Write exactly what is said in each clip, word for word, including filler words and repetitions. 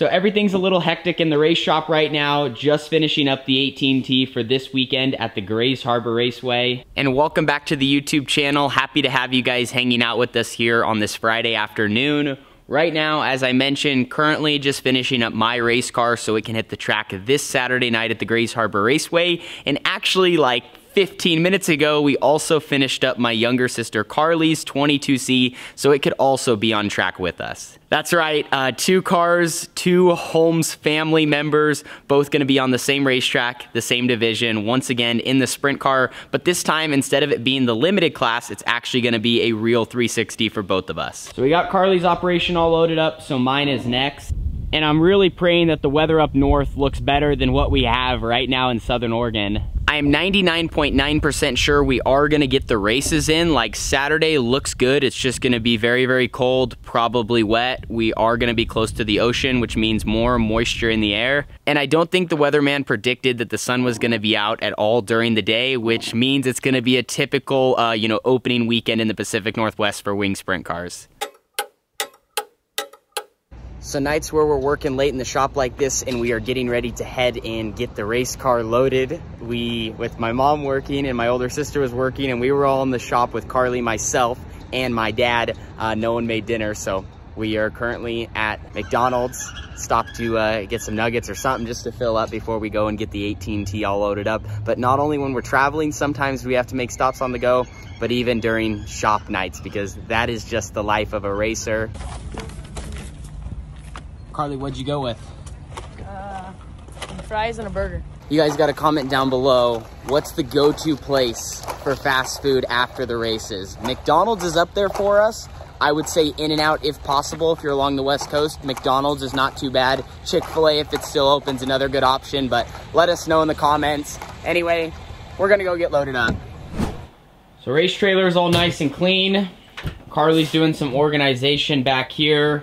So everything's a little hectic in the race shop right now, just finishing up the eighteen T for this weekend at the Grays Harbor Raceway. And welcome back to the YouTube channel. Happy to have you guys hanging out with us here on this Friday afternoon. Right now, as I mentioned, currently just finishing up my race car so it can hit the track this Saturday night at the Grays Harbor Raceway. And actually, like fifteen minutes ago, we also finished up my younger sister Carly's twenty-two C, so it could also be on track with us. That's right, uh, two cars, two Holmes family members, both gonna be on the same racetrack, the same division, once again in the sprint car, but this time, instead of it being the limited class, it's actually gonna be a real three sixty for both of us. So we got Carly's operation all loaded up, so mine is next. And I'm really praying that the weather up north looks better than what we have right now in Southern Oregon. I am ninety-nine point nine percent sure we are gonna get the races in. Like Saturday looks good. It's just gonna be very, very cold, probably wet. We are gonna be close to the ocean, which means more moisture in the air. And I don't think the weatherman predicted that the sun was gonna be out at all during the day, which means it's gonna be a typical, uh, you know, opening weekend in the Pacific Northwest for wing sprint cars. So nights where we're working late in the shop like this and we are getting ready to head and get the race car loaded. We, with my mom working and my older sister was working, and we were all in the shop with Carly, myself, and my dad. Uh, no one made dinner, so we are currently at McDonald's. Stopped to uh, get some nuggets or something just to fill up before we go and get the eighteen T all loaded up. But not only when we're traveling, sometimes we have to make stops on the go, but even during shop nights, because that is just the life of a racer. Carly, what'd you go with? Uh, fries and a burger. You guys got to comment down below, what's the go-to place for fast food after the races? McDonald's is up there for us. I would say In-N-Out if possible. If you're along the West Coast, McDonald's is not too bad. Chick-fil-A, if it still opens, another good option, but let us know in the comments. Anyway, we're going to go get loaded up. So race trailer is all nice and clean. Carly's doing some organization back here.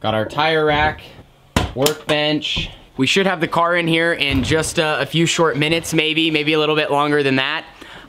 Got our tire rack, workbench. We should have the car in here in just a, a few short minutes, maybe, maybe a little bit longer than that.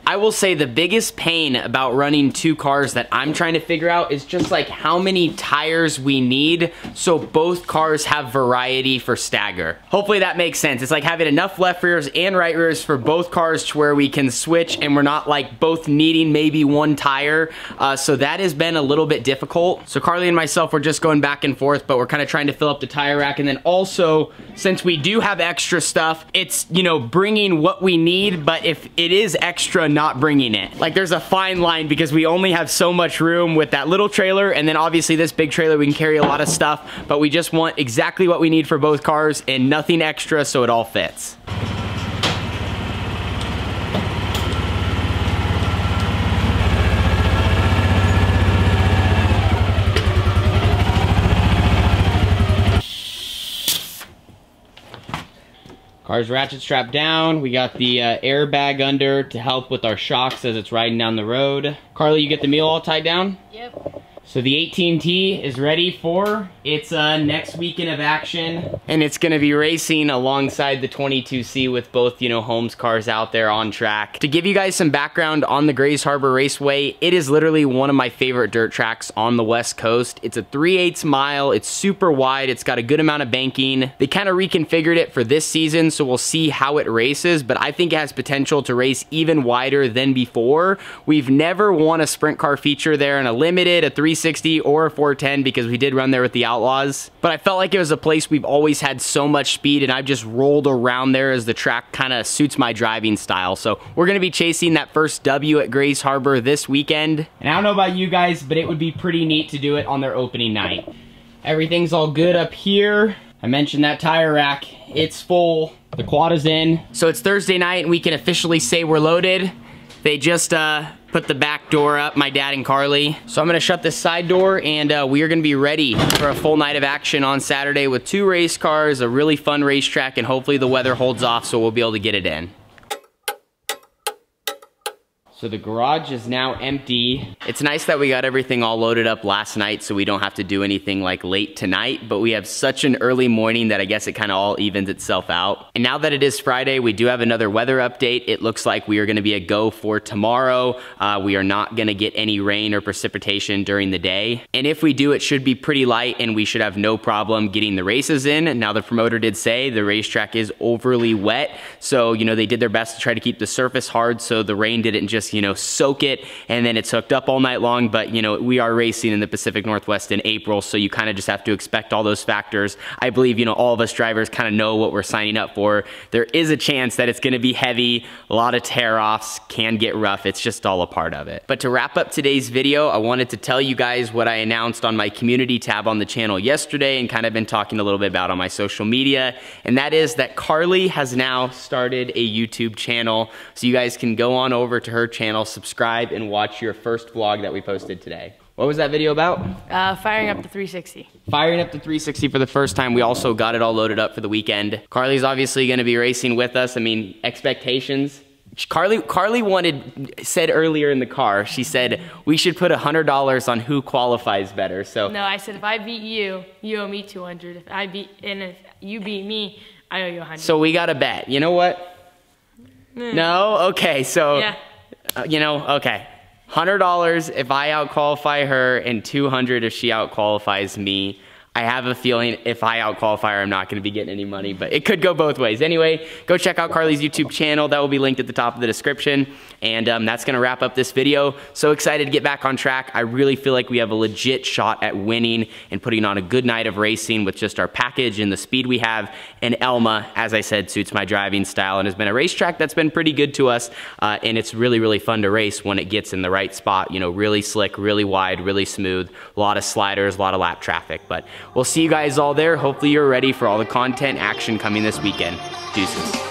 I will say the biggest pain about running two cars that I'm trying to figure out is just like how many tires we need so both cars have variety for stagger. Hopefully that makes sense. It's like having enough left rears and right rears for both cars to where we can switch and we're not like both needing maybe one tire. Uh, so that has been a little bit difficult. So Carly and myself, we're just going back and forth, but we're kind of trying to fill up the tire rack. And then also, since we do have extra stuff, it's, you know, bringing what we need, but if it is extra, not bringing it. Like there's a fine line because we only have so much room with that little trailer, and then obviously this big trailer we can carry a lot of stuff, but we just want exactly what we need for both cars and nothing extra so it all fits. Car's ratchet strapped down. We got the uh, airbag under to help with our shocks as it's riding down the road. Carly, you get the meal all tied down? Yep. So the eighteen T is ready for its uh, next weekend of action. And it's gonna be racing alongside the twenty-two C with both, you know, Holmes cars out there on track. To give you guys some background on the Grays Harbor Raceway, it is literally one of my favorite dirt tracks on the West Coast. It's a three eighths mile, it's super wide, it's got a good amount of banking. They kind of reconfigured it for this season, so we'll see how it races, but I think it has potential to race even wider than before. We've never won a sprint car feature there in a limited, a three sixty or a four ten, because we did run there with the Outlaws, but I felt like it was a place we've always had so much speed, and I've just rolled around there as the track kind of suits my driving style. So we're going to be chasing that first W at Grays Harbor this weekend. And I don't know about you guys, but it would be pretty neat to do it on their opening night. Everything's all good up here. I mentioned that tire rack, it's full, the quad is in. So it's Thursday night and we can officially say we're loaded. They just uh, put the back door up, my dad and Carly. So I'm gonna shut this side door, and uh, we are gonna be ready for a full night of action on Saturday with two race cars, a really fun racetrack, and hopefully the weather holds off so we'll be able to get it in. So the garage is now empty. It's nice that we got everything all loaded up last night so we don't have to do anything like late tonight, but we have such an early morning that I guess it kind of all evens itself out. And now that it is Friday, we do have another weather update. It looks like we are gonna be a go for tomorrow. Uh, we are not gonna get any rain or precipitation during the day. And if we do, it should be pretty light and we should have no problem getting the races in. Now the promoter did say the racetrack is overly wet. So, you know, they did their best to try to keep the surface hard so the rain didn't just, you know, soak it and then it's hooked up all night long. But you know, we are racing in the Pacific Northwest in April, so you kind of just have to expect all those factors. I believe, you know, all of us drivers kind of know what we're signing up for. There is a chance that it's going to be heavy, a lot of tear-offs, can get rough. It's just all a part of it. But to wrap up today's video, I wanted to tell you guys what I announced on my community tab on the channel yesterday and kind of been talking a little bit about on my social media, and that is that Carly has now started a YouTube channel, so you guys can go on over to her channel, subscribe, and watch your first vlog that we posted today. What was that video about? Uh, firing up the three sixty. Firing up the three sixty for the first time. We also got it all loaded up for the weekend. Carly's obviously gonna be racing with us. I mean, expectations. Carly, Carly wanted, said earlier in the car, she said, we should put one hundred dollars on who qualifies better, so. No, I said, if I beat you, you owe me two hundred. If I beat, and if you beat me, I owe you one hundred. So we got a bet. You know what? Mm. No? Okay, so. Yeah. Uh, you know, okay, one hundred dollars if I outqualify her and two hundred dollars if she outqualifies me. I have a feeling if I outqualify her, I'm not gonna be getting any money, but it could go both ways. Anyway, go check out Carly's YouTube channel. That will be linked at the top of the description. And um, that's gonna wrap up this video. So excited to get back on track. I really feel like we have a legit shot at winning and putting on a good night of racing with just our package and the speed we have. And Elma, as I said, suits my driving style and has been a racetrack that's been pretty good to us. Uh, and it's really, really fun to race when it gets in the right spot. You know, really slick, really wide, really smooth. A lot of sliders, a lot of lap traffic, but we'll see you guys all there. Hopefully you're ready for all the content action coming this weekend. Deuces.